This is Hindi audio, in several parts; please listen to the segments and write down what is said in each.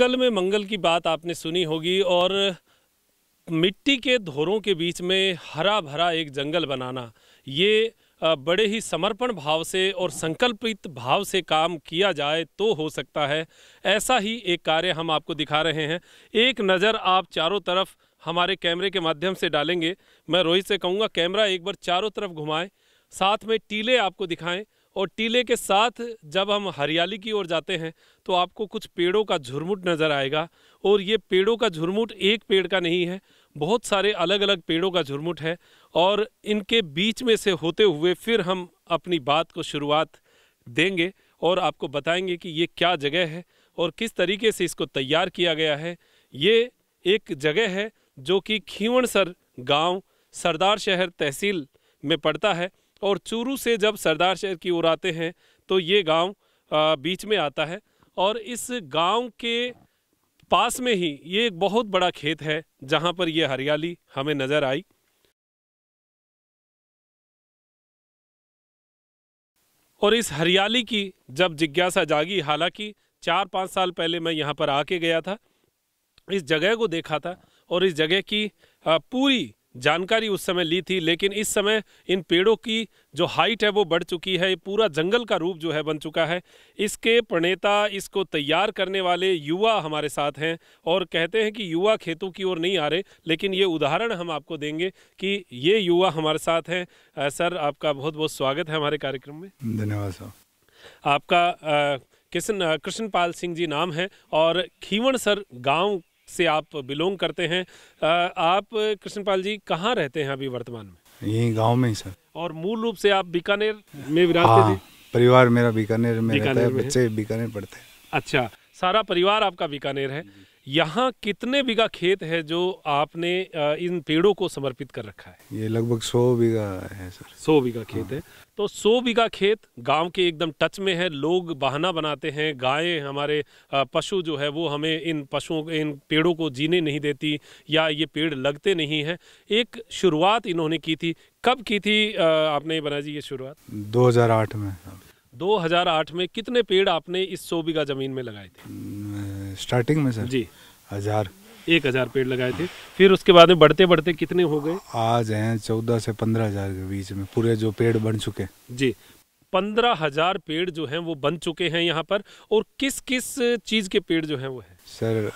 जंगल में मंगल की बात आपने सुनी होगी। और मिट्टी के धोरों के बीच में हरा भरा एक जंगल बनाना, ये बड़े ही समर्पण भाव से और संकल्पित भाव से काम किया जाए तो हो सकता है। ऐसा ही एक कार्य हम आपको दिखा रहे हैं। एक नज़र आप चारों तरफ हमारे कैमरे के माध्यम से डालेंगे। मैं रोहित से कहूँगा कैमरा एक बार चारों तरफ घुमाएं, साथ में टीले आपको दिखाएं। और टीले के साथ जब हम हरियाली की ओर जाते हैं तो आपको कुछ पेड़ों का झुरमुट नज़र आएगा। और ये पेड़ों का झुरमुट एक पेड़ का नहीं है, बहुत सारे अलग अलग पेड़ों का झुरमुट है। और इनके बीच में से होते हुए फिर हम अपनी बात को शुरुआत देंगे और आपको बताएंगे कि ये क्या जगह है और किस तरीके से इसको तैयार किया गया है। ये एक जगह है जो कि खींवणसर गांव सरदार शहर तहसील में पड़ता है। और चूरू से जब सरदार शहर की ओर आते हैं तो ये गांव बीच में आता है। और इस गांव के पास में ही ये एक बहुत बड़ा खेत है जहां पर ये हरियाली हमें नज़र आई। और इस हरियाली की जब जिज्ञासा जागी, हालांकि 4-5 साल पहले मैं यहां पर आके गया था, इस जगह को देखा था और इस जगह की पूरी जानकारी उस समय ली थी। लेकिन इस समय इन पेड़ों की जो हाइट है वो बढ़ चुकी है, पूरा जंगल का रूप जो है बन चुका है। इसके प्रणेता, इसको तैयार करने वाले युवा हमारे साथ हैं। और कहते हैं कि युवा खेतों की ओर नहीं आ रहे, लेकिन ये उदाहरण हम आपको देंगे कि ये युवा हमारे साथ हैं। सर, आपका बहुत बहुत स्वागत है हमारे कार्यक्रम में। धन्यवाद सर। आपका कृष्णपाल सिंह जी नाम है और खींवणसर गाँव से आप बिलोंग करते हैं। आप कृष्णपाल जी कहाँ रहते हैं अभी वर्तमान में? यही गांव में ही सर। और मूल रूप से आप बीकानेर में विराजते थे? परिवार मेरा बीकानेर में रहता है, बच्चे बीकानेर पढ़ते हैं। अच्छा, सारा परिवार आपका बीकानेर है। यहाँ कितने बीघा खेत है जो आपने इन पेड़ों को समर्पित कर रखा है? ये लगभग 100 बीघा है सर। 100 बीघा खेत है। तो 100 बीघा खेत गांव के एकदम टच में है। लोग बहाना बनाते हैं, गायें हमारे पशु जो है वो हमें इन पेड़ों को जीने नहीं देती या ये पेड़ लगते नहीं हैं। एक शुरुआत इन्होंने की थी। कब की थी आपने बना जी ये शुरुआत? 2008 में। 2008 में कितने पेड़ आपने इस 100 बीघा जमीन में लगाए थे? स्टार्टिंग में सर जी 1000 पेड़ लगाए थे। फिर उसके बाद में बढ़ते बढ़ते कितने हो गए? आज हैं 14 से 15 हजार के बीच में पूरे जो पेड़ बन चुके जी। 15 हजार पेड़ जो हैं वो बन चुके हैं यहाँ पर। और किस किस चीज के पेड़ जो हैं वो है सर?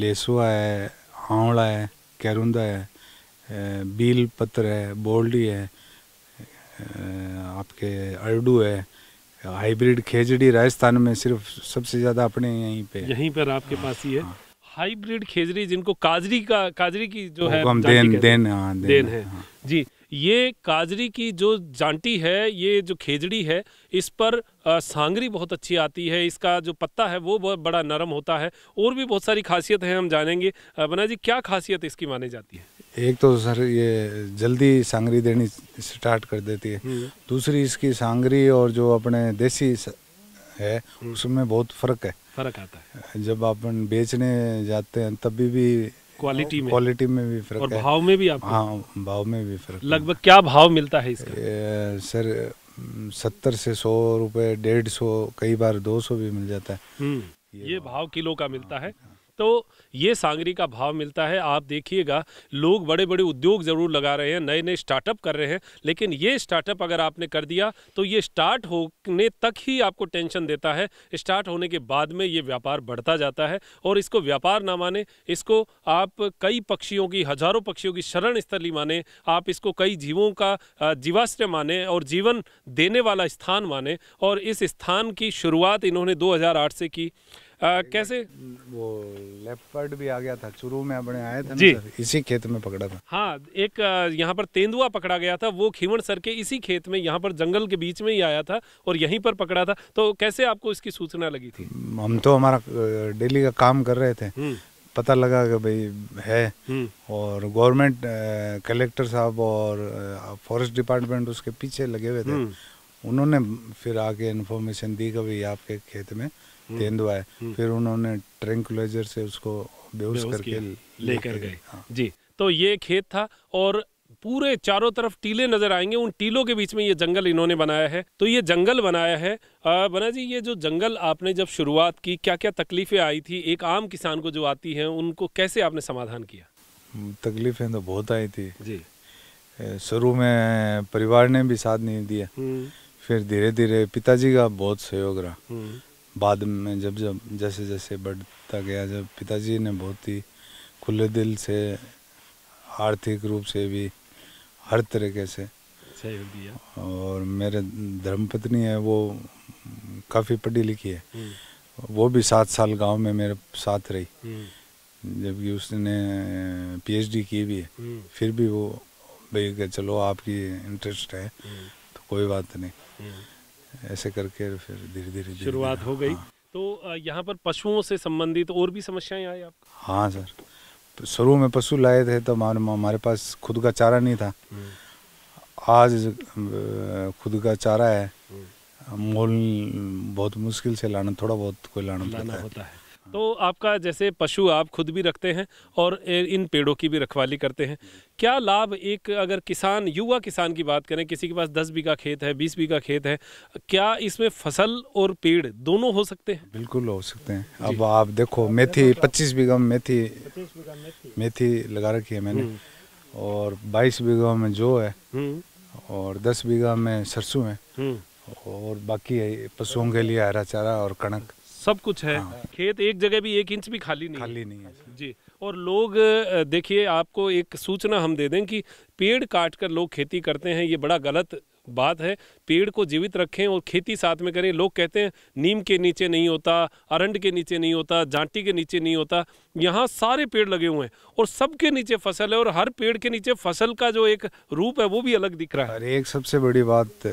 लेसुआ है, आंवला है, कैरुंदा है, बील पत्र है, बोल्डी है, आपके अरडू है, हाइब्रिड खेजड़ी राजस्थान में सिर्फ सबसे ज़्यादा अपने यहीं पर आपके पास ही है। हाइब्रिड खेजड़ी जिनको काजरी की जो है देन है जी। ये काजरी की जो जांटी है, ये जो खेजड़ी है, इस पर सांगरी बहुत अच्छी आती है। इसका जो पत्ता है वो बहुत बड़ा नरम होता है। और भी बहुत सारी खासियत है, हम जानेंगे। बना जी, क्या खासियत इसकी मानी जाती है? एक तो सर ये जल्दी सांगरी देनी स्टार्ट कर देती है। दूसरी इसकी सांगरी और जो अपने देसी है उसमें बहुत फर्क आता है। जब अपन बेचने जाते हैं तब भी क्वालिटी में भी फर्क और भाव में भी आपको? हाँ, भाव में भी फर्क। लगभग क्या भाव मिलता है इसका? सर 70 से 100 रुपए, 150, कई बार 200 भी मिल जाता है। ये भाव किलो का मिलता है। तो ये सांगरी का भाव मिलता है। आप देखिएगा, लोग बड़े बड़े उद्योग ज़रूर लगा रहे हैं, नए नए स्टार्टअप कर रहे हैं, लेकिन ये स्टार्टअप अगर आपने कर दिया तो ये स्टार्ट होने तक ही आपको टेंशन देता है। स्टार्ट होने के बाद में ये व्यापार बढ़ता जाता है। और इसको व्यापार ना माने, इसको आप कई पक्षियों की, हजारों पक्षियों की शरण स्थली माने। आप इसको कई जीवों का जीवाश्रय माने और जीवन देने वाला स्थान माने। और इस स्थान की शुरुआत इन्होंने 2008 से की। कैसे? वो लेपर्ड भी आ गया था चूरू में, अपने आए थे जी, इसी खेत में पकड़ा था। हाँ, एक यहाँ पर तेंदुआ पकड़ा गया था, वो खींवणसर के इसी खेत में, यहाँ पर जंगल के बीच में ही आया था और यहीं पर पकड़ा था। तो कैसे आपको इसकी सूचना लगी थी? हम तो हमारा डेली का काम कर रहे थे, पता लगा कि भाई है। और गवर्नमेंट, कलेक्टर साहब और फॉरेस्ट डिपार्टमेंट उसके पीछे लगे हुए थे। उन्होंने फिर आके इन्फॉर्मेशन दी कि भाई आपके खेत में तेंदुआ है। फिर उन्होंने ट्रैंक्विलाइजर से उसको बेहोश करके लेकर गए। हाँ। जी, तो ये खेत था और पूरे चारों तरफ टीले नजर आएंगे, उन टीलों के बीच में ये जंगल इन्होंने बनाया है। तो ये जंगल बनाया है बना जी। ये जो जंगल आपने जब शुरुआत की, क्या क्या तकलीफें आई थी एक आम किसान को जो आती हैं, उनको कैसे आपने समाधान किया? तकलीफें तो बहुत आई थी जी। शुरू में परिवार ने भी साथ नहीं दिया, फिर धीरे धीरे पिताजी का बहुत सहयोग रहा। बाद में जब जब जैसे जैसे बढ़ता गया, जब पिताजी ने बहुत ही खुले दिल से आर्थिक रूप से भी हर तरीके से सहयोग दिया। और मेरे धर्मपत्नी है, वो काफ़ी पढ़ी लिखी है, वो भी 7 साल गांव में मेरे साथ रही, जबकि उसने पीएचडी की भी है। फिर भी वो भैया चलो आपकी इंटरेस्ट है तो कोई बात नहीं, ऐसे करके फिर धीरे धीरे शुरुआत हो गई। हाँ। तो यहाँ पर पशुओं से संबंधित तो और भी समस्याएं आई आपको? हाँ सर, शुरू में पशु लाए थे तो हमारे पास खुद का चारा नहीं था। आज खुद का चारा है, मोल बहुत मुश्किल से लाना, थोड़ा बहुत कोई लाना होता है। तो आपका जैसे पशु आप खुद भी रखते हैं और इन पेड़ों की भी रखवाली करते हैं, क्या लाभ एक अगर किसान, युवा किसान की बात करें, किसी के पास 10 बीघा खेत है, 20 बीघा खेत है, क्या इसमें फसल और पेड़ दोनों हो सकते हैं? बिल्कुल हो सकते हैं। अब आप देखो मेथी 25 बीघा में मेथी लगा रखी है मैंने, और 22 बीघा में जौ है, और 10 बीघा में सरसों है, और बाकी पशुओं के लिए हरा चारा और कणक सब कुछ है। हाँ। खेत एक जगह भी 1 इंच भी खाली नहीं है जी। और लोग देखिए, आपको एक सूचना हम दे दें कि पेड़ काटकर लोग खेती करते हैं, ये बड़ा गलत बात है। पेड़ को जीवित रखें और खेती साथ में करें। लोग कहते हैं नीम के नीचे नहीं होता, अरंड के नीचे नहीं होता, जांटी के नीचे नहीं होता, यहाँ सारे पेड़ लगे हुए हैं और सबके नीचे फसल है, और हर पेड़ के नीचे फसल का जो एक रूप है वो भी अलग दिख रहा है। एक सबसे बड़ी बात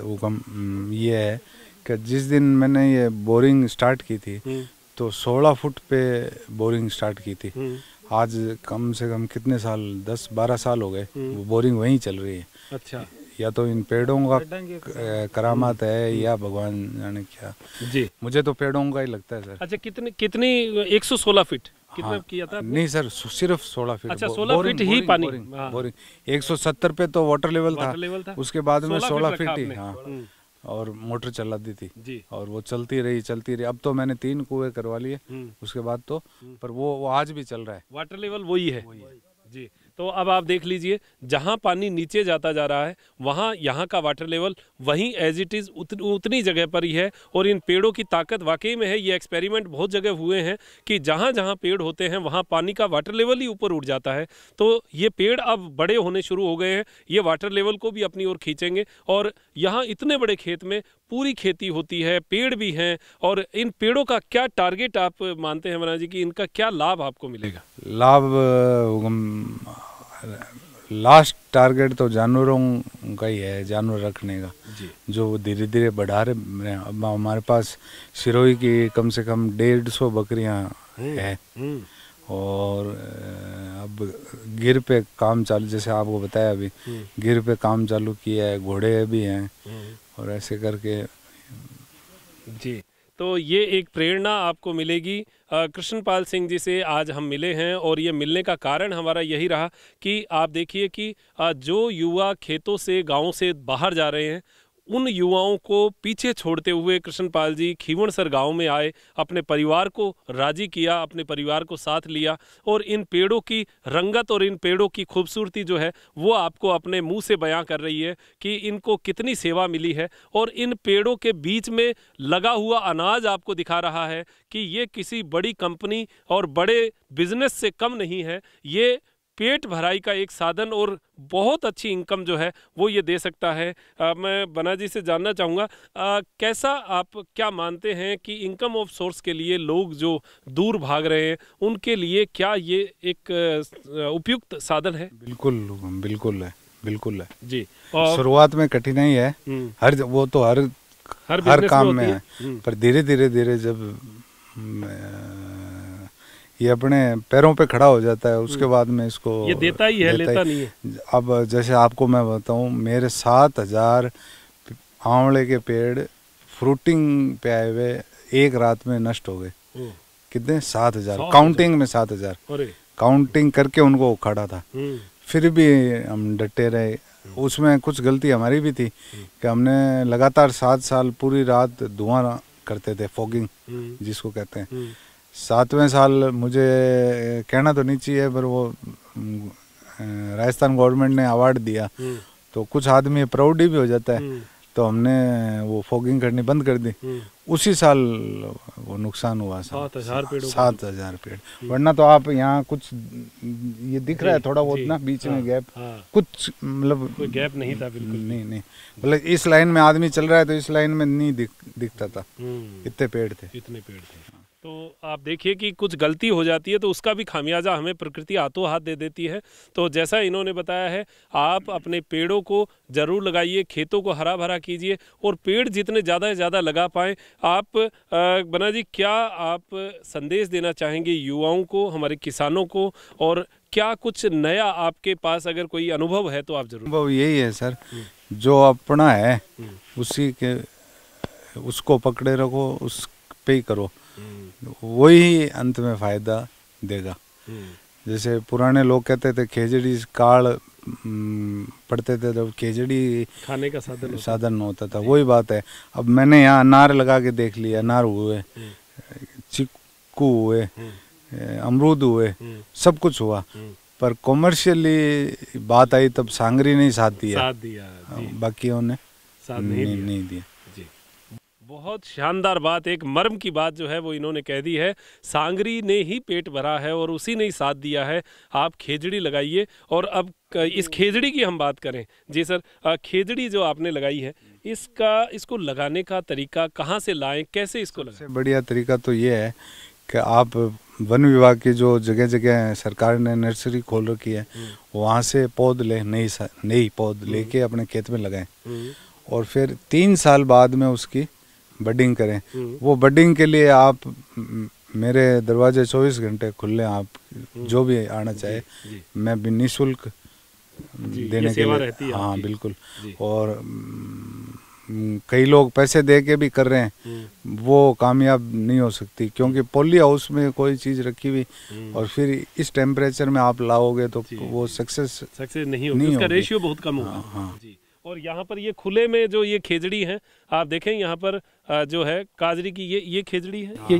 ये है कि जिस दिन मैंने ये बोरिंग स्टार्ट की थी तो 16 फुट पे बोरिंग स्टार्ट की थी। आज कम से कम कितने साल, 10-12 साल हो गए वो बोरिंग वहीं चल रही है। अच्छा। या तो इन पेड़ों का करामात है या भगवान जाने क्या जी, मुझे तो पेड़ों का ही लगता है सर। अच्छा, कितनी 116 फीट कितना? हाँ, किया था नहीं सर, सिर्फ 16 फीट। अच्छा, 16 फीट ही पानी बोरिंग। 170 पे तो वाटर लेवल था, उसके बाद में 16 फीट ही, और मोटर चलाती थी जी। और वो चलती रही। अब तो मैंने 3 कुएं करवा लिए उसके बाद तो, पर वो आज भी चल रहा है, वाटर लेवल वही है जी। तो अब आप देख लीजिए, जहाँ पानी नीचे जाता जा रहा है वहाँ यहाँ का वाटर लेवल वहीं एज इट इज़ उतनी जगह पर ही है। और इन पेड़ों की ताकत वाकई में है। ये एक्सपेरिमेंट बहुत जगह हुए हैं कि जहाँ जहाँ पेड़ होते हैं वहाँ पानी का वाटर लेवल ही ऊपर उठ जाता है। तो ये पेड़ अब बड़े होने शुरू हो गए हैं, ये वाटर लेवल को भी अपनी ओर खींचेंगे। और यहाँ इतने बड़े खेत में पूरी खेती होती है, पेड़ भी हैं। और इन पेड़ों का क्या टारगेट आप मानते हैं मना जी कि इनका क्या लाभ आपको मिलेगा? लाभ लास्ट टारगेट तो जानवरों का ही है, जानवर रखने का जी। जो धीरे धीरे बढ़ा रहे। अब हमारे पास सिरोही की कम से कम 150 बकरियां हैं, और अब गिर पे काम चालू, जैसे आपको बताया अभी गिर पे काम चालू किया है, घोड़े भी हैं, और ऐसे करके जी। तो ये एक प्रेरणा आपको मिलेगी। कृष्णपाल सिंह जी से आज हम मिले हैं, और ये मिलने का कारण हमारा यही रहा कि आप देखिए कि जो युवा खेतों से, गांव से बाहर जा रहे हैं, उन युवाओं को पीछे छोड़ते हुए कृष्णपाल जी खींवणसर गांव में आए, अपने परिवार को राजी किया, अपने परिवार को साथ लिया, और इन पेड़ों की रंगत और इन पेड़ों की खूबसूरती जो है वो आपको अपने मुंह से बयां कर रही है कि इनको कितनी सेवा मिली है। और इन पेड़ों के बीच में लगा हुआ अनाज आपको दिखा रहा है कि ये किसी बड़ी कंपनी और बड़े बिजनेस से कम नहीं है, ये पेट भराई का एक साधन और बहुत अच्छी इनकम जो है वो ये दे सकता है। मैं बना जी से जानना चाहूँगा, कैसा आप क्या मानते हैं कि इनकम ऑफ सोर्स के लिए लोग जो दूर भाग रहे हैं उनके लिए क्या ये एक उपयुक्त साधन है? बिल्कुल है जी। और शुरुआत में कठिनाई है, हर काम में है, पर धीरे धीरे जब ये अपने पैरों पे खड़ा हो जाता है उसके बाद में इसको ये देता ही है, लेता नहीं है। अब जैसे आपको मैं बताऊं, मेरे 7000 आंवले के पेड़ फ्रूटिंग पे आए हुए एक रात में नष्ट हो गए। कितने? 7000 काउंटिंग में 7000 काउंटिंग करके उनको उखाड़ा था। फिर भी हम डटे रहे। उसमें कुछ गलती हमारी भी थी कि हमने लगातार 7 साल पूरी रात धुआं करते थे, फॉगिंग जिसको कहते हैं। 7वें साल मुझे कहना तो नहीं चाहिए पर वो राजस्थान गवर्नमेंट ने अवार्ड दिया तो कुछ आदमी प्राउडी भी हो जाता है, तो हमने वो फॉगिंग करनी बंद कर दी। उसी साल वो नुकसान हुआ 7,000 पेड़। वरना तो आप यहाँ कुछ ये दिख रहा है थोड़ा बहुत ना, बीच में गैप, कुछ मतलब कोई गैप नहीं था बिल्कुल, नहीं मतलब इस लाइन में आदमी चल रहा है तो इस लाइन में नहीं दिखता था, इतने पेड़ थे। तो आप देखिए कि कुछ गलती हो जाती है तो उसका भी खामियाजा हमें प्रकृति हाथों हाथ दे देती है। तो जैसा इन्होंने बताया है, आप अपने पेड़ों को ज़रूर लगाइए, खेतों को हरा भरा कीजिए और पेड़ जितने ज़्यादा से ज़्यादा लगा पाएँ। आप बना जी, क्या आप संदेश देना चाहेंगे युवाओं को, हमारे किसानों को, और क्या कुछ नया आपके पास अगर कोई अनुभव है तो आप ज़रूर। अनुभव यही है सर, जो अपना है उसी के उसको पकड़े रखो, उस पे ही करो, वही अंत में फायदा देगा। जैसे पुराने लोग कहते थे खेजड़ी काल पढ़ते थे जब खेजड़ी खाने का साधन होता था, वही बात है। अब मैंने यहाँ अनार लगा के देख लिया, अनार हुए, चिक्कू हुए, अमरूद हुए, सब कुछ हुआ, पर कॉमर्शियली बात आई तब सांगरी ने साथ दिया, बाकियों ने साथ नहीं दिया। बहुत शानदार बात, एक मर्म की बात जो है वो इन्होंने कह दी है। सांगरी ने ही पेट भरा है और उसी ने ही साथ दिया है। आप खेजड़ी लगाइए। और अब इस खेजड़ी की हम बात करें जी सर, खेजड़ी जो आपने लगाई है, इसको लगाने का तरीका कहाँ से लाएं, कैसे इसको लगाएं? सबसे बढ़िया तरीका तो ये है कि आप वन विभाग की जो जगह जगह सरकार ने नर्सरी खोल रखी है वहाँ से पौध लें, नई पौध लेके अपने खेत में लगाएं और फिर 3 साल बाद में उसकी बडिंग करें। वो बडिंग के लिए आप मेरे दरवाजे 24 घंटे खुले, आप जो भी आना चाहे मैं भी निःशुल्क देने के लिए, हाँ बिल्कुल। और कई लोग पैसे दे के भी कर रहे हैं, वो कामयाब नहीं हो सकती क्योंकि पॉली हाउस में कोई चीज़ रखी हुई और फिर इस टेम्परेचर में आप लाओगे तो वो सक्सेस नहीं होगी, उसका रेशियो बहुत कम होगा। हाँ। और यहाँ पर ये खुले में जो ये खेजड़ी है, आप देखें यहाँ पर जो है काजरी की ये खेजड़ी है,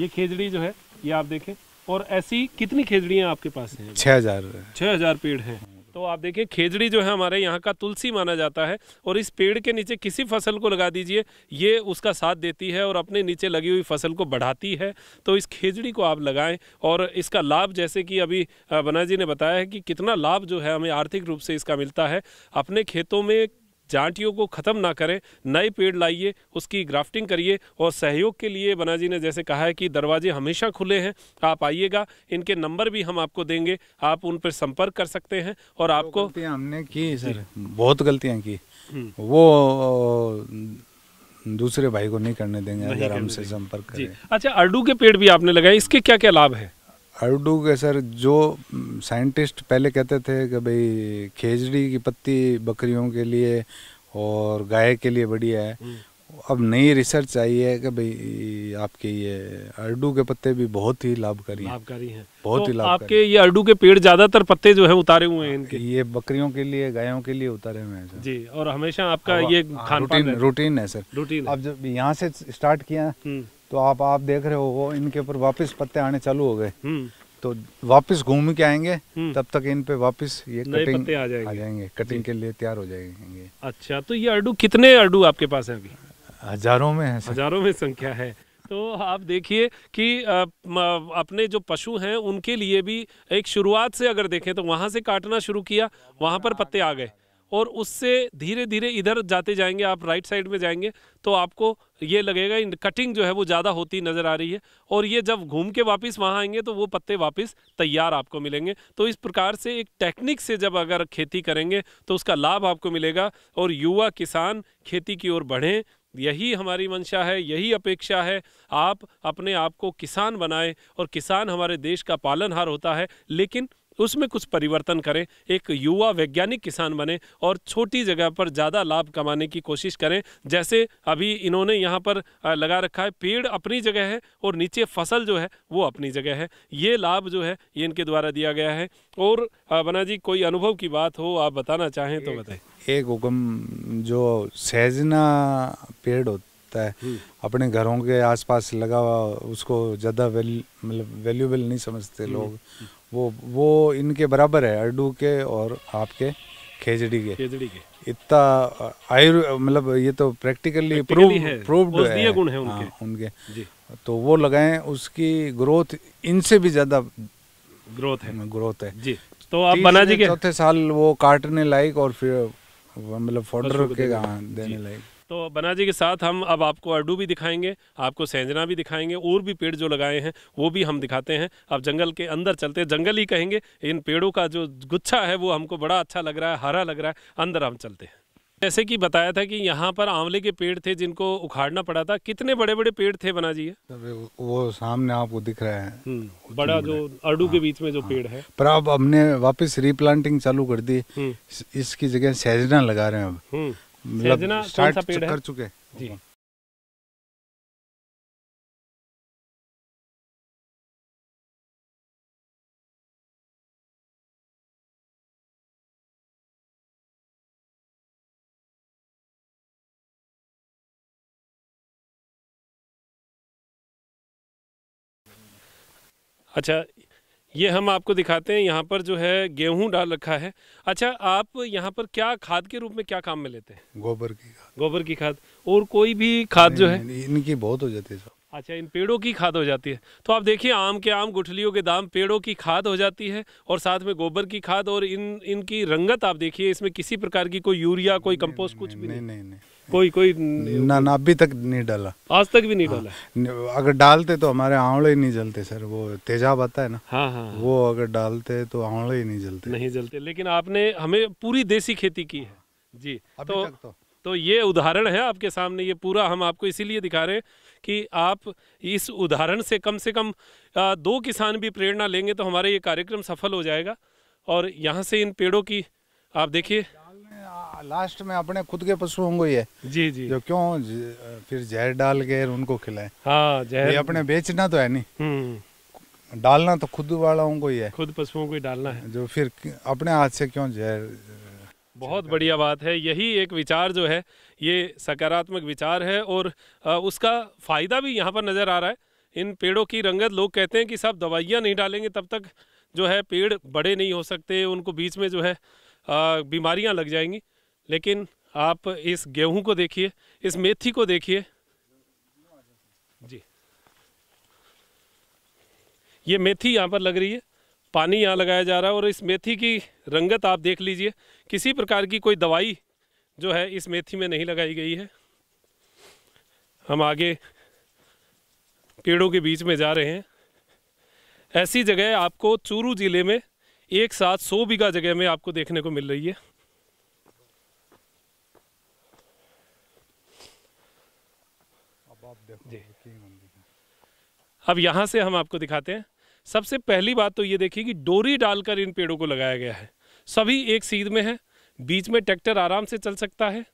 ये खेजड़ी जो है ये आप देखें। और ऐसी कितनी खेजड़ियाँ आपके पास हैं? 6,000 पेड़ हैं। तो आप देखें, खेजड़ी जो है हमारे यहाँ का तुलसी माना जाता है और इस पेड़ के नीचे किसी फसल को लगा दीजिए, ये उसका साथ देती है और अपने नीचे लगी हुई फसल को बढ़ाती है। तो इस खेजड़ी को आप लगाएं और इसका लाभ, जैसे कि अभी बना जी ने बताया है कि कितना लाभ जो है हमें आर्थिक रूप से इसका मिलता है। अपने खेतों में जांटियों को ख़त्म ना करें, नए पेड़ लाइए, उसकी ग्राफ्टिंग करिए। और सहयोग के लिए बना जी ने जैसे कहा है कि दरवाजे हमेशा खुले हैं, आप आइएगा, इनके नंबर भी हम आपको देंगे, आप उन पर संपर्क कर सकते हैं। और आपको तो हमने की सर बहुत गलतियां की, वो दूसरे भाई को नहीं करने देंगे अगर हमसे संपर्क करें। अच्छा, अरडू के पेड़ भी आपने लगाए, इसके क्या क्या लाभ है? अरडू के सर, जो साइंटिस्ट पहले कहते थे कि भाई खेजड़ी की पत्ती बकरियों के लिए और गाय के लिए बढ़िया है, अब नई रिसर्च आई है कि भाई आपके ये अरडू के पत्ते भी बहुत ही लाभकारी हैं। बहुत ही लाभकारी। आपके ये अरडू के पेड़ ज़्यादातर पत्ते जो है उतारे हुए हैं इनके, ये बकरियों के लिए, गायों के लिए उतारे हुए हैं जी। और हमेशा आपका ये रूटीन है सर, रूटीन। अब जब यहाँ से स्टार्ट किया तो आप देख रहे हो इनके ऊपर वापस पत्ते आने चालू हो गए, तो वापस घूम के आएंगे, तब तक इन पे वापस ये कटिंग आ जाएंगे, कटिंग के लिए तैयार हो जाएंगे। अच्छा, तो ये अरडू, कितने अरडू आपके पास हैं अभी? हजारों में है, हजारों में संख्या है। तो आप देखिए कि अपने जो पशु हैं उनके लिए भी एक शुरुआत से अगर देखें तो वहाँ से काटना शुरू किया, वहाँ पर पत्ते आ गए और उससे धीरे धीरे इधर जाते जाएंगे, आप राइट साइड में जाएंगे तो आपको ये लगेगा इन कटिंग जो है वो ज़्यादा होती नज़र आ रही है। और ये जब घूम के वापस वहाँ आएंगे तो वो पत्ते वापस तैयार आपको मिलेंगे। तो इस प्रकार से एक टेक्निक से जब अगर खेती करेंगे तो उसका लाभ आपको मिलेगा। और युवा किसान खेती की ओर बढ़ें, यही हमारी मंशा है, यही अपेक्षा है। आप अपने आप को किसान बनाएं और किसान हमारे देश का पालनहार होता है। लेकिन उसमें कुछ परिवर्तन करें, एक युवा वैज्ञानिक किसान बने और छोटी जगह पर ज़्यादा लाभ कमाने की कोशिश करें। जैसे अभी इन्होंने यहाँ पर लगा रखा है, पेड़ अपनी जगह है और नीचे फसल जो है वो अपनी जगह है। ये लाभ जो है ये इनके द्वारा दिया गया है। और बना जी कोई अनुभव की बात हो आप बताना चाहें तो बताएं। एक हुक्म जो सहजना पेड़ होता है अपने घरों के आसपास लगा हुआ, उसको ज़्यादा मतलब वैल्यूएबल नहीं समझते लोग, वो इनके बराबर है, अरडू के और आपके खेजड़ी के। इतना आयु मतलब ये तो प्रैक्टिकली प्रूव्ड है गुण है उनके। तो वो लगाएं, उसकी ग्रोथ इनसे भी ज़्यादा ग्रोथ है जी। तो आप बना जी के चौथे साल वो काटने लायक और फिर मतलब फोडर के देने लायक। तो बना जी के साथ हम अब आपको अरडू भी दिखाएंगे, आपको सहजना भी दिखाएंगे, और भी पेड़ जो लगाए हैं वो भी हम दिखाते हैं। अब जंगल के अंदर चलते हैं, जंगल ही कहेंगे, इन पेड़ों का जो गुच्छा है वो हमको बड़ा अच्छा लग रहा है, हरा लग रहा है। अंदर हम चलते हैं। जैसे कि बताया था कि यहाँ पर आंवले के पेड़ थे जिनको उखाड़ना पड़ा था। कितने बड़े बड़े पेड़ थे बना जी? वो सामने आपको दिख रहा है बड़ा जो अरडू के बीच में जो पेड़ है। पर अब हमने वापस रीप्लांटिंग चालू कर दी, इसकी जगह सहजना लगा रहे हैं। अब सहजना स्टार्ट कर चुके जी। अच्छा, ये हम आपको दिखाते हैं। यहाँ पर जो है गेहूं डाल रखा है। अच्छा, आप यहाँ पर क्या खाद के रूप में क्या काम में लेते हैं? गोबर की खाद और कोई भी खाद जो है इनकी बहुत हो जाती है। अच्छा, इन पेड़ों की खाद हो जाती है। तो आप देखिए, आम के आम, गुठलियों के दाम, पेड़ों की खाद हो जाती है और साथ में गोबर की खाद। और इनकी रंगत आप देखिए, इसमें किसी प्रकार की कोई यूरिया, कोई कंपोस्ट, कुछ भी नहीं। कोई ना अभी तक नहीं डाला, आज तक भी नहीं डाला। अगर डालते तो हमारे आंवले ही नहीं जलते सर। वो तेजाब आता है ना, हाँ, वो अगर डालते तो आंवले ही नहीं जलते। लेकिन आपने हमें पूरी देसी खेती की है जी। तो ये उदाहरण है आपके सामने। ये पूरा हम आपको इसीलिए दिखा रहे हैं कि आप इस उदाहरण से कम दो किसान भी प्रेरणा लेंगे तो हमारा ये कार्यक्रम सफल हो जाएगा। और यहाँ से इन पेड़ों की आप देखिए, लास्ट में अपने खुद के पशुओं को ये जी जो क्यों फिर जहर डाल के उनको खिलाए। हाँ, जहर अपने बेचना तो है नहीं, डालना तो खुद वालों को ही है, खुद पशुओं को ही डालना है, जो फिर अपने हाथ से क्यों जहर। बहुत बढ़िया बात है। यही एक विचार जो है ये सकारात्मक विचार है और उसका फायदा भी यहाँ पर नजर आ रहा है। इन पेड़ों की रंगत, लोग कहते हैं कि साहब दवाइयाँ नहीं डालेंगे तब तक जो है पेड़ बड़े नहीं हो सकते, उनको बीच में जो है बीमारियां लग जाएंगी। लेकिन आप इस गेहूं को देखिए, इस मेथी को देखिए जी। ये मेथी यहाँ पर लग रही है, पानी यहाँ लगाया जा रहा है और इस मेथी की रंगत आप देख लीजिए। किसी प्रकार की कोई दवाई जो है इस मेथी में नहीं लगाई गई है। हम आगे पेड़ों के बीच में जा रहे हैं। ऐसी जगह आपको चूरू जिले में एक साथ 100 बीघा जगह में आपको देखने को मिल रही है। अब यहाँ से हम आपको दिखाते हैं। सबसे पहली बात तो ये देखिए कि डोरी डालकर इन पेड़ों को लगाया गया है। सभी एक सीध में है, बीच में ट्रैक्टर आराम से चल सकता है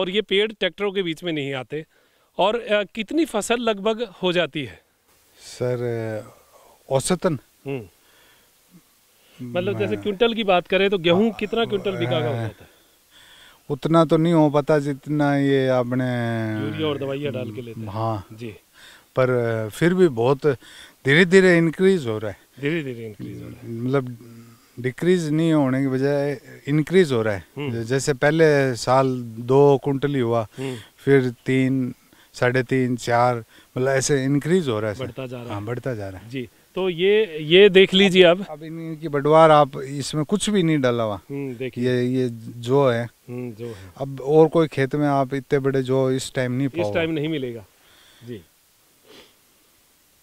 और ये पेड़ ट्रैक्टरों के बीच में नहीं आते। और कितनी फसल लगभग हो जाती है सर औसतन? मतलब जैसे क्विंटल की बात करें तो गेहूं कितना क्विंटल बिका का होता है? उतना तो नहीं हो पाता जितना ये आपने यूरिया और दवाइयाँ डाल के लेते हैं। हाँ जी, पर फिर भी बहुत धीरे-धीरे इंक्रीज हो रहा है। मतलब डिक्रीज नहीं होने की बजाय इंक्रीज हो रहा है। जैसे पहले साल 2 कुंटल ही हुआ, फिर 3, 3.5, 4, मतलब ऐसे इंक्रीज हो रहा है, बढ़ता जा रहा है जी। तो ये देख लीजिए आप। अब इनकी बंटवार, आप इसमें कुछ भी नहीं डाला हुआ देखिए, ये जो है। अब और कोई खेत में आप इतने बड़े जो इस टाइम नहीं मिलेगा जी।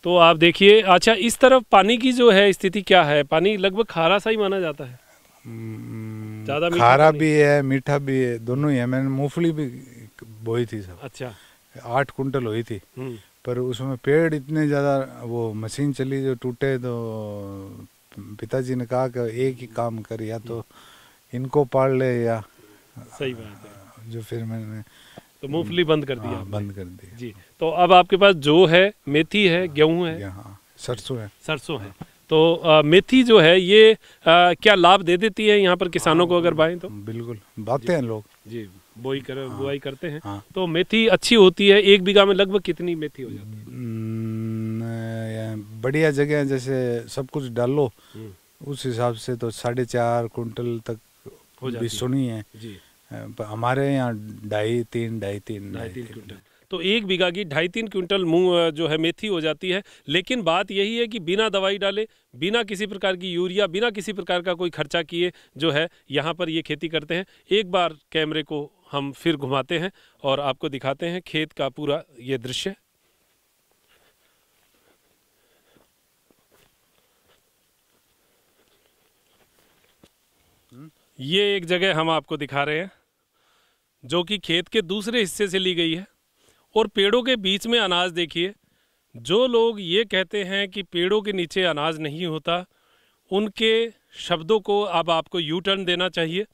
तो आप देखिए। अच्छा, इस तरफ पानी की जो है स्थिति क्या है? पानी लगभग खारा सा ही माना जाता है, ज्यादा खारा भी है, मीठा भी है, दोनों ही है। मैंने मूंगफली भी बोई थी सब। अच्छा, 8 कुंटल हुई थी, पर उसमें पेड़ इतने ज़्यादा, वो मशीन चली जो टूटे तो पिताजी ने कहा कि एक ही काम कर, या तो इनको पाल ले या सही बात है, जो फिर मैंने तो मूंगफली बंद कर दिया। बंद कर दिया जी। तो अब आपके पास जो है मेथी है, गेहूँ है, सरसों है। सरसों है तो मेथी जो है ये क्या लाभ दे देती है यहाँ पर किसानों को अगर बाएं तो? बिल्कुल बातें हैं लोग जी, बुआई करते हैं। तो मेथी अच्छी होती है, एक बीघा में लगभग कितनी मेथी हो जाती है? बढ़िया जगह है, जैसे सब कुछ डालो उस हिसाब से तो 4.5 कुंटल तक हो जाती है। सुनी है जी, हमारे यहाँ 2.5 3 2.5 3 2.5 कुंटल। तो 1 बीघा की 2.5 3 कुंटल मूंग जो है मेथी हो जाती है। लेकिन बात यही है कि बिना दवाई डाले, बिना किसी प्रकार की यूरिया, बिना किसी प्रकार का कोई खर्चा किए जो है यहाँ पर ये खेती करते हैं। एक बार कैमरे को हम फिर घुमाते हैं और आपको दिखाते हैं खेत का पूरा ये दृश्य। ये एक जगह हम आपको दिखा रहे हैं जो कि खेत के दूसरे हिस्से से ली गई है और पेड़ों के बीच में अनाज देखिए। जो लोग ये कहते हैं कि पेड़ों के नीचे अनाज नहीं होता, उनके शब्दों को अब आपको यू टर्न देना चाहिए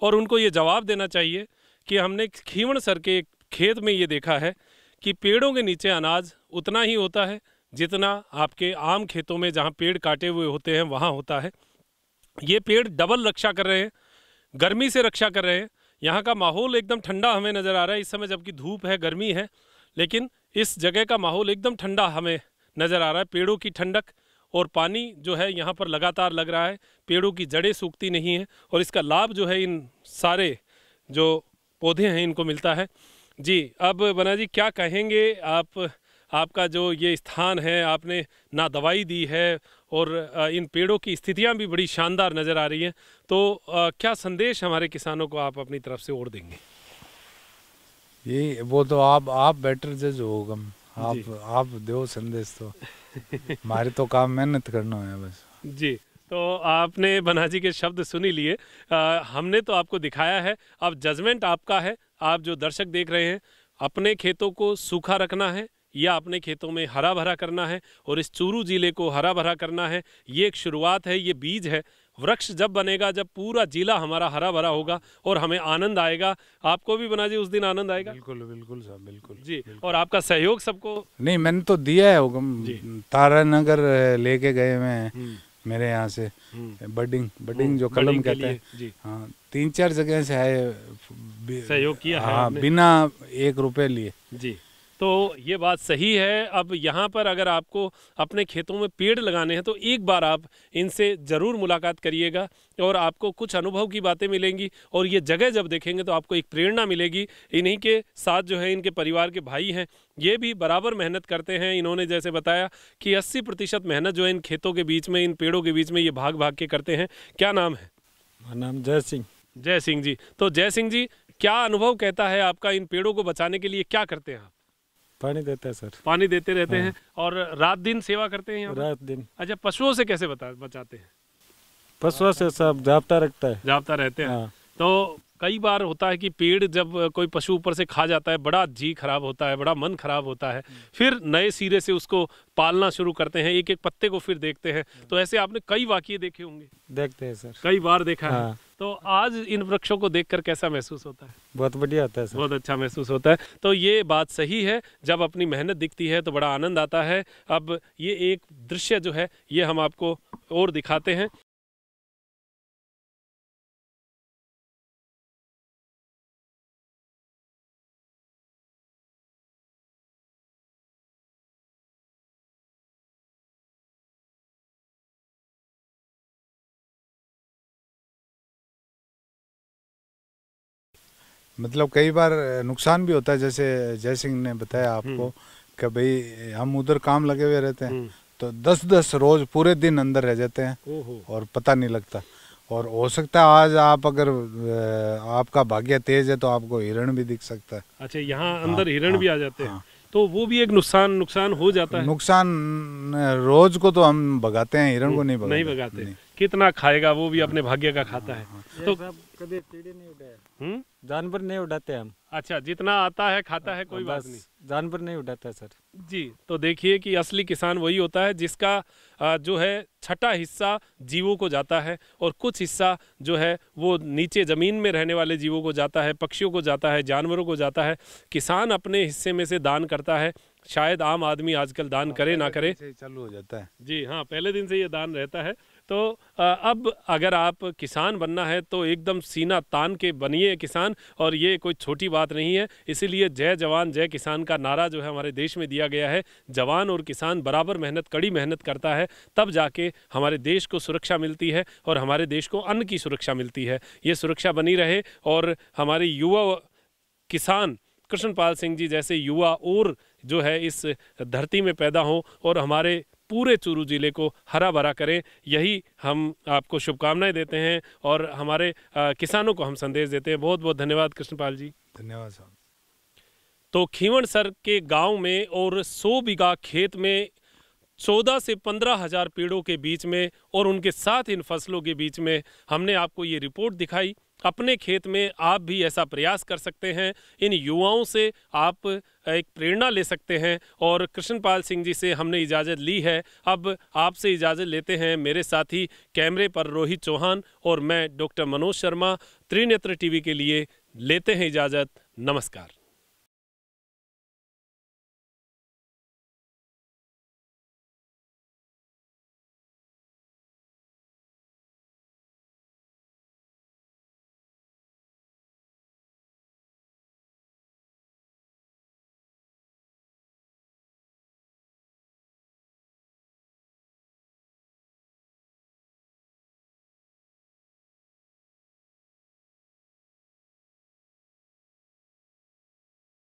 और उनको ये जवाब देना चाहिए कि हमने खींवणसर के खेत में ये देखा है कि पेड़ों के नीचे अनाज उतना ही होता है जितना आपके आम खेतों में जहाँ पेड़ काटे हुए होते हैं वहाँ होता है। ये पेड़ डबल रक्षा कर रहे हैं, गर्मी से रक्षा कर रहे हैं। यहाँ का माहौल एकदम ठंडा हमें नज़र आ रहा है इस समय, जबकि धूप है, गर्मी है, लेकिन इस जगह का माहौल एकदम ठंडा हमें नज़र आ रहा है। पेड़ों की ठंडक और पानी जो है यहाँ पर लगातार लग रहा है, पेड़ों की जड़ें सूखती नहीं हैं और इसका लाभ जो है इन सारे जो पौधे हैं इनको मिलता है जी। अब बना जी क्या कहेंगे आप, आपका जो ये स्थान है, आपने ना दवाई दी है और इन पेड़ों की स्थितियां भी बड़ी शानदार नज़र आ रही हैं, तो क्या संदेश हमारे किसानों को आप अपनी तरफ से और देंगे? ये वो तो आप बेटर जज होगा, आप दो संदेश तो हमारे तो काम मेहनत करना है बस जी। तो आपने बनाजी के शब्द सुनी लिए, हमने तो आपको दिखाया है, अब जजमेंट आपका है। आप जो दर्शक देख रहे हैं, अपने खेतों को सूखा रखना है या अपने खेतों में हरा भरा करना है और इस चूरू जिले को हरा भरा करना है। ये एक शुरुआत है, ये बीज है। वृक्ष जब बनेगा, जब पूरा जिला हमारा हरा भरा होगा और हमें आनंद आएगा। आपको भी बना जी उस दिन आनंद आएगा। बिल्कुल बिल्कुल साहब, बिल्कुल जी बिल्कुल। और आपका सहयोग सबको, नहीं मैंने तो दिया है हुक्म, तारानगर लेके गए मैं मेरे यहाँ से बडिंग जो कलम कहते हैं, हाँ 3-4 जगह से आए, सहयोग किया, हाँ बिना 1 रुपये लिए जी। तो ये बात सही है। अब यहाँ पर अगर आपको अपने खेतों में पेड़ लगाने हैं तो एक बार आप इनसे ज़रूर मुलाकात करिएगा और आपको कुछ अनुभव की बातें मिलेंगी और ये जगह जब देखेंगे तो आपको एक प्रेरणा मिलेगी। इन्हीं के साथ जो है इनके परिवार के भाई हैं, ये भी बराबर मेहनत करते हैं। इन्होंने जैसे बताया कि 80% मेहनत जो है इन खेतों के बीच में, इन पेड़ों के बीच में ये भाग भाग के करते हैं। क्या नाम है? मेरा नाम जय सिंह। जय सिंह जी। तो जय सिंह जी, क्या अनुभव कहता है आपका? इन पेड़ों को बचाने के लिए क्या करते हैं आप? पानी देते हैं सर, पानी देते रहते हैं और रात दिन सेवा करते हैं। रात दिन। अच्छा, पशुओं से कैसे बचाते हैं? पशुओं से सब जाब्ता रखता है, जाब्ता रहते हैं। तो कई बार होता है कि पेड़ जब कोई पशु ऊपर से खा जाता है, बड़ा जी खराब होता है, बड़ा मन खराब होता है, फिर नए सिरे से उसको पालना शुरू करते हैं, एक एक पत्ते को फिर देखते हैं। तो ऐसे आपने कई वाकये देखे होंगे? देखते हैं सर, कई बार देखा है। तो आज इन वृक्षों को देखकर कैसा महसूस होता है? बहुत बढ़िया होता है सर, बहुत अच्छा महसूस होता है। तो ये बात सही है, जब अपनी मेहनत दिखती है तो बड़ा आनंद आता है। अब ये एक दृश्य जो है ये हम आपको और दिखाते हैं। मतलब कई बार नुकसान भी होता है, जैसे जय सिंह ने बताया आपको कि भाई हम उधर काम लगे हुए रहते हैं तो 10-10 रोज पूरे दिन अंदर रह जाते हैं और पता नहीं लगता। और हो सकता है आज आप अगर आपका भाग्य तेज है तो आपको हिरण भी दिख सकता है। अच्छा, यहाँ अंदर हिरण भी आ जाते हैं। तो वो भी एक नुकसान हो जाता है। नुकसान रोज को तो हम भगाते हैं, हिरण को नहीं भगाते। कितना खाएगा, वो भी अपने भाग्य का खाता है। तो कभी टीढ़ी नहीं उड़ाया, जानवर नहीं उड़ाते हम। अच्छा, जितना आता है खाता है, कोई बात नहीं, जानवर नहीं उड़ाता सर जी। तो देखिए कि असली किसान वही होता है जिसका जो है छठा हिस्सा जीवों को जाता है और कुछ हिस्सा जो है वो नीचे ज़मीन में रहने वाले जीवों को जाता है, पक्षियों को जाता है, जानवरों को जाता है। किसान अपने हिस्से में से दान करता है। शायद आम आदमी आजकल दान करे ना करे, चालू हो जाता है जी। हाँ, पहले दिन से ये दान रहता है। तो अब अगर आप किसान बनना है तो एकदम सीना तान के बनिए किसान, और ये कोई छोटी बात नहीं है। इसीलिए जय जवान जय किसान का नारा जो है हमारे देश में दिया गया है। जवान और किसान बराबर मेहनत, कड़ी मेहनत करता है, तब जाके हमारे देश को सुरक्षा मिलती है और हमारे देश को अन्न की सुरक्षा मिलती है। ये सुरक्षा बनी रहे और हमारे युवा किसान कृष्णपाल सिंह जी जैसे युवा और जो है इस धरती में पैदा हों और हमारे पूरे चूरू ज़िले को हरा भरा करें, यही हम आपको शुभकामनाएं देते हैं और हमारे किसानों को हम संदेश देते हैं। बहुत बहुत धन्यवाद कृष्णपाल जी, धन्यवाद साहब। तो खींवणसर के गांव में और 100 बीघा खेत में 14 से 15 हज़ार पेड़ों के बीच में और उनके साथ इन फसलों के बीच में हमने आपको ये रिपोर्ट दिखाई। अपने खेत में आप भी ऐसा प्रयास कर सकते हैं। इन युवाओं से आप एक प्रेरणा ले सकते हैं और कृष्णपाल सिंह जी से हमने इजाज़त ली है। अब आपसे इजाज़त लेते हैं। मेरे साथी कैमरे पर रोहित चौहान और मैं डॉक्टर मनोज शर्मा त्रिनेत्र TV के लिए लेते हैं इजाज़त। नमस्कार।